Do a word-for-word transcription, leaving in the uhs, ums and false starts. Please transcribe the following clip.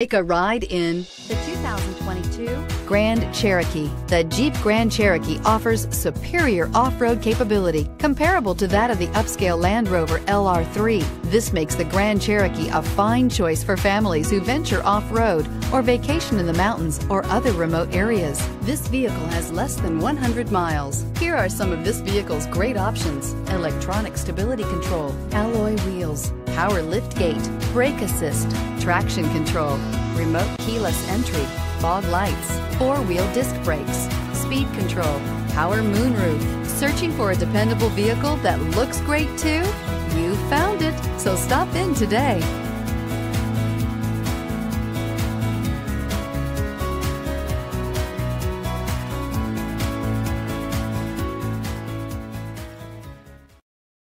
Take a ride in the two thousand twenty-two Grand Cherokee. The Jeep Grand Cherokee offers superior off-road capability comparable to that of the upscale Land Rover L R three. This makes the Grand Cherokee a fine choice for families who venture off-road or vacation in the mountains or other remote areas. This vehicle has less than one hundred miles. Here are some of this vehicle's great options: electronic stability control, alloy wheels, power lift gate, brake assist, traction control, remote keyless entry, fog lights, four-wheel disc brakes, speed control, power moonroof. Searching for a dependable vehicle that looks great too? You found it, so stop in today.